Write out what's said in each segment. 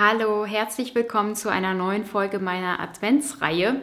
Hallo, herzlich willkommen zu einer neuen Folge meiner Adventsreihe.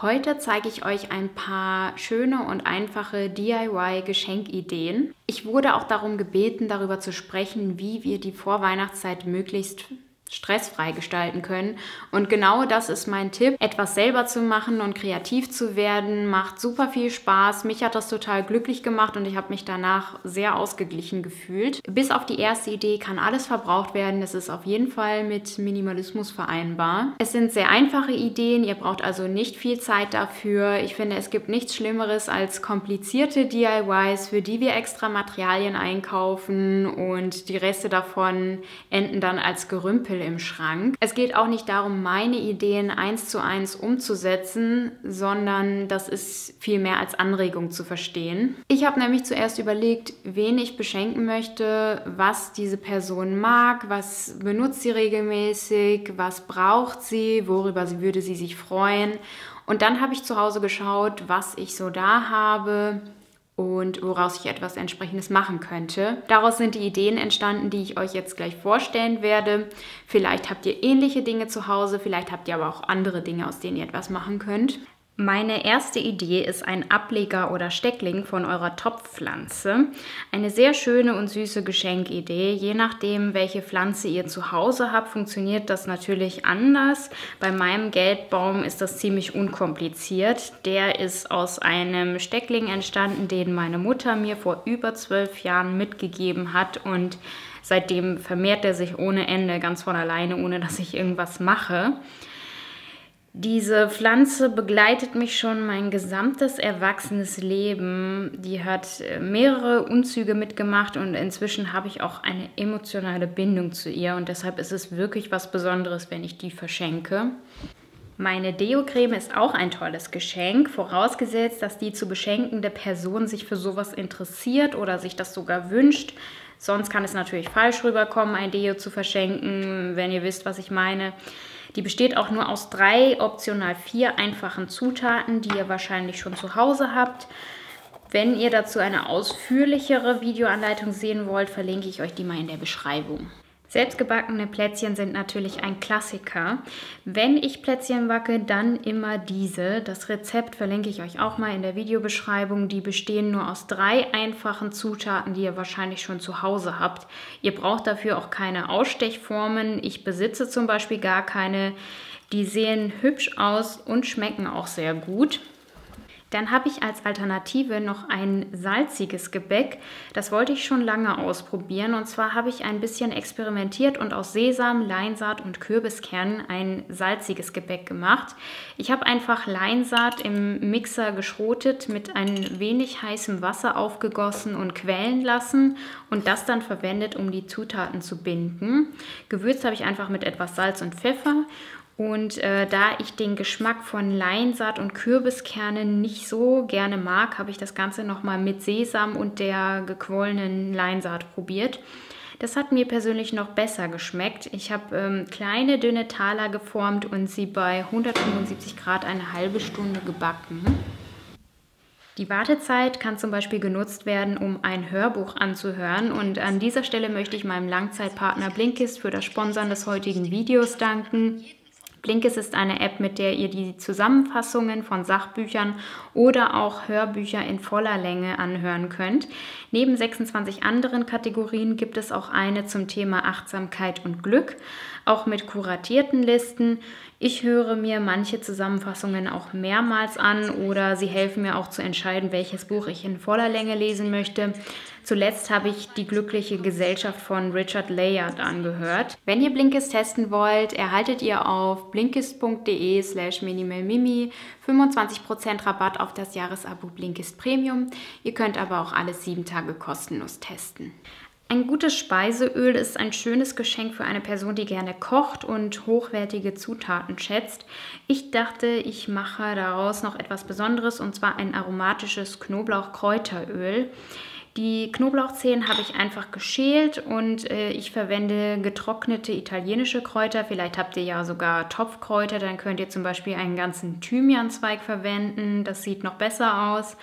Heute zeige ich euch ein paar schöne und einfache DIY-Geschenkideen. Ich wurde auch darum gebeten, darüber zu sprechen, wie wir die Vorweihnachtszeit möglichst stressfrei gestalten können. Und genau das ist mein Tipp. Etwas selber zu machen und kreativ zu werden, macht super viel Spaß. Mich hat das total glücklich gemacht und ich habe mich danach sehr ausgeglichen gefühlt. Bis auf die erste Idee kann alles verbraucht werden. Das ist auf jeden Fall mit Minimalismus vereinbar. Es sind sehr einfache Ideen. Ihr braucht also nicht viel Zeit dafür. Ich finde, es gibt nichts Schlimmeres als komplizierte DIYs, für die wir extra Materialien einkaufen und die Reste davon enden dann als Gerümpel im Schrank. Es geht auch nicht darum, meine Ideen 1:1 umzusetzen, sondern das ist viel mehr als Anregung zu verstehen. Ich habe nämlich zuerst überlegt, wen ich beschenken möchte, was diese Person mag, was benutzt sie regelmäßig, was braucht sie, worüber würde sie sich freuen. Und dann habe ich zu Hause geschaut, was ich so da habe und woraus ich etwas Entsprechendes machen könnte. Daraus sind die Ideen entstanden, die ich euch jetzt gleich vorstellen werde. Vielleicht habt ihr ähnliche Dinge zu Hause, vielleicht habt ihr aber auch andere Dinge, aus denen ihr etwas machen könnt. Meine erste Idee ist ein Ableger oder Steckling von eurer Topfpflanze. Eine sehr schöne und süße Geschenkidee. Je nachdem, welche Pflanze ihr zu Hause habt, funktioniert das natürlich anders. Bei meinem Geldbaum ist das ziemlich unkompliziert. Der ist aus einem Steckling entstanden, den meine Mutter mir vor über 12 Jahren mitgegeben hat und seitdem vermehrt er sich ohne Ende, ganz von alleine, ohne dass ich irgendwas mache. Diese Pflanze begleitet mich schon mein gesamtes erwachsenes Leben. Die hat mehrere Umzüge mitgemacht und inzwischen habe ich auch eine emotionale Bindung zu ihr. Und deshalb ist es wirklich was Besonderes, wenn ich die verschenke. Meine Deo-Creme ist auch ein tolles Geschenk, vorausgesetzt, dass die zu beschenkende Person sich für sowas interessiert oder sich das sogar wünscht. Sonst kann es natürlich falsch rüberkommen, ein Deo zu verschenken, wenn ihr wisst, was ich meine. Die besteht auch nur aus 3, optional 4 einfachen Zutaten, die ihr wahrscheinlich schon zu Hause habt. Wenn ihr dazu eine ausführlichere Videoanleitung sehen wollt, verlinke ich euch die mal in der Beschreibung. Selbstgebackene Plätzchen sind natürlich ein Klassiker. Wenn ich Plätzchen backe, dann immer diese. Das Rezept verlinke ich euch auch mal in der Videobeschreibung. Die bestehen nur aus 3 einfachen Zutaten, die ihr wahrscheinlich schon zu Hause habt. Ihr braucht dafür auch keine Ausstechformen. Ich besitze zum Beispiel gar keine. Die sehen hübsch aus und schmecken auch sehr gut. Dann habe ich als Alternative noch ein salziges Gebäck. Das wollte ich schon lange ausprobieren. Und zwar habe ich ein bisschen experimentiert und aus Sesam, Leinsaat und Kürbiskernen ein salziges Gebäck gemacht. Ich habe einfach Leinsaat im Mixer geschrotet, mit ein wenig heißem Wasser aufgegossen und quellen lassen und das dann verwendet, um die Zutaten zu binden. Gewürzt habe ich einfach mit etwas Salz und Pfeffer. Und da ich den Geschmack von Leinsaat und Kürbiskernen nicht so gerne mag, habe ich das Ganze nochmal mit Sesam und der gequollenen Leinsaat probiert. Das hat mir persönlich noch besser geschmeckt. Ich habe kleine, dünne Taler geformt und sie bei 175 Grad eine halbe Stunde gebacken. Die Wartezeit kann zum Beispiel genutzt werden, um ein Hörbuch anzuhören. Und an dieser Stelle möchte ich meinem Langzeitpartner Blinkist für das Sponsoren des heutigen Videos danken. Blinkist ist eine App, mit der ihr die Zusammenfassungen von Sachbüchern oder auch Hörbücher in voller Länge anhören könnt. Neben 26 anderen Kategorien gibt es auch eine zum Thema Achtsamkeit und Glück, auch mit kuratierten Listen. Ich höre mir manche Zusammenfassungen auch mehrmals an oder sie helfen mir auch zu entscheiden, welches Buch ich in voller Länge lesen möchte. Zuletzt habe ich Die glückliche Gesellschaft von Richard Layard angehört. Wenn ihr Blinkist testen wollt, erhaltet ihr auf blinkist.de/minimalmimi 25% Rabatt auf das Jahresabo Blinkist Premium. Ihr könnt aber auch alles 7 Tage kostenlos testen. Ein gutes Speiseöl ist ein schönes Geschenk für eine Person, die gerne kocht und hochwertige Zutaten schätzt. Ich dachte, ich mache daraus noch etwas Besonderes, und zwar ein aromatisches Knoblauchkräuteröl. Die Knoblauchzehen habe ich einfach geschält und ich verwende getrocknete italienische Kräuter. Vielleicht habt ihr ja sogar Topfkräuter, dann könnt ihr zum Beispiel einen ganzen Thymianzweig verwenden. Das sieht noch besser aus.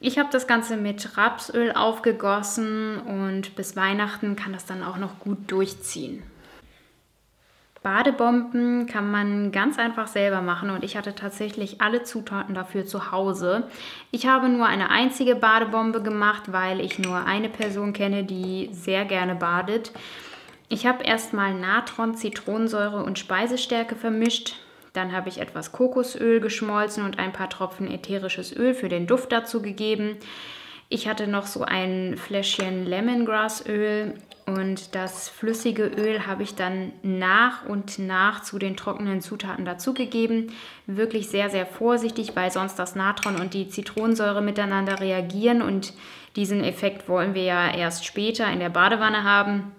Ich habe das Ganze mit Rapsöl aufgegossen und bis Weihnachten kann das dann auch noch gut durchziehen. Badebomben kann man ganz einfach selber machen und ich hatte tatsächlich alle Zutaten dafür zu Hause. Ich habe nur eine einzige Badebombe gemacht, weil ich nur eine Person kenne, die sehr gerne badet. Ich habe erstmal Natron, Zitronensäure und Speisestärke vermischt. Dann habe ich etwas Kokosöl geschmolzen und ein paar Tropfen ätherisches Öl für den Duft dazu gegeben. Ich hatte noch so ein Fläschchen Lemon Grass Öl und das flüssige Öl habe ich dann nach und nach zu den trockenen Zutaten dazugegeben. Wirklich sehr, sehr vorsichtig, weil sonst das Natron und die Zitronensäure miteinander reagieren und diesen Effekt wollen wir ja erst später in der Badewanne haben.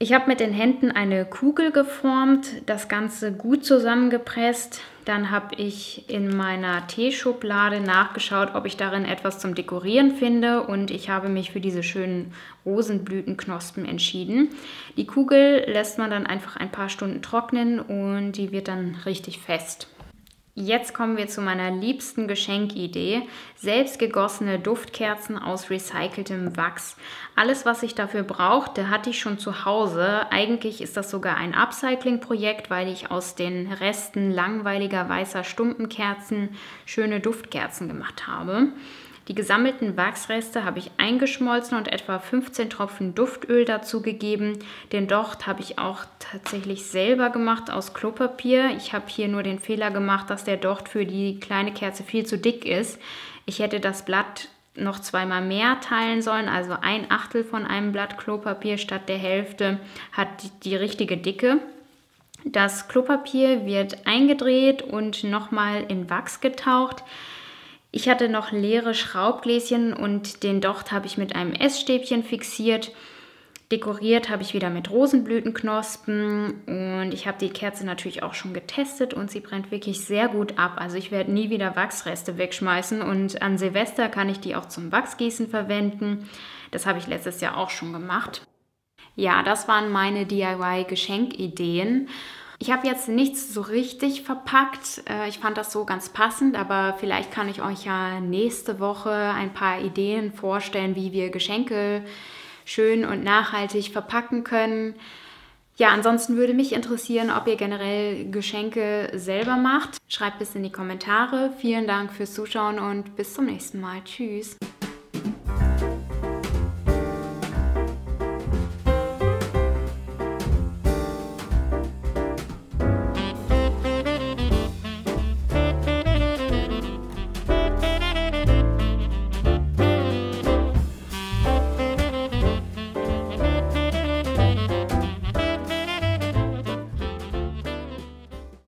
Ich habe mit den Händen eine Kugel geformt, das Ganze gut zusammengepresst. Dann habe ich in meiner Teeschublade nachgeschaut, ob ich darin etwas zum Dekorieren finde und ich habe mich für diese schönen Rosenblütenknospen entschieden. Die Kugel lässt man dann einfach ein paar Stunden trocknen und die wird dann richtig fest. Jetzt kommen wir zu meiner liebsten Geschenkidee, selbstgegossene Duftkerzen aus recyceltem Wachs. Alles, was ich dafür brauchte, hatte ich schon zu Hause. Eigentlich ist das sogar ein Upcycling-Projekt, weil ich aus den Resten langweiliger weißer Stumpenkerzen schöne Duftkerzen gemacht habe. Die gesammelten Wachsreste habe ich eingeschmolzen und etwa 15 Tropfen Duftöl dazu gegeben. Den Docht habe ich auch tatsächlich selber gemacht aus Klopapier. Ich habe hier nur den Fehler gemacht, dass der Docht für die kleine Kerze viel zu dick ist. Ich hätte das Blatt noch zweimal mehr teilen sollen, also 1/8 von einem Blatt Klopapier statt der Hälfte hat die richtige Dicke. Das Klopapier wird eingedreht und nochmal in Wachs getaucht. Ich hatte noch leere Schraubgläschen und den Docht habe ich mit einem Essstäbchen fixiert. Dekoriert habe ich wieder mit Rosenblütenknospen und ich habe die Kerze natürlich auch schon getestet und sie brennt wirklich sehr gut ab. Also ich werde nie wieder Wachsreste wegschmeißen und an Silvester kann ich die auch zum Wachsgießen verwenden. Das habe ich letztes Jahr auch schon gemacht. Ja, das waren meine DIY-Geschenkideen. Ich habe jetzt nichts so richtig verpackt. Ich fand das so ganz passend, aber vielleicht kann ich euch ja nächste Woche ein paar Ideen vorstellen, wie wir Geschenke schön und nachhaltig verpacken können. Ja, ansonsten würde mich interessieren, ob ihr generell Geschenke selber macht. Schreibt es in die Kommentare. Vielen Dank fürs Zuschauen und bis zum nächsten Mal. Tschüss!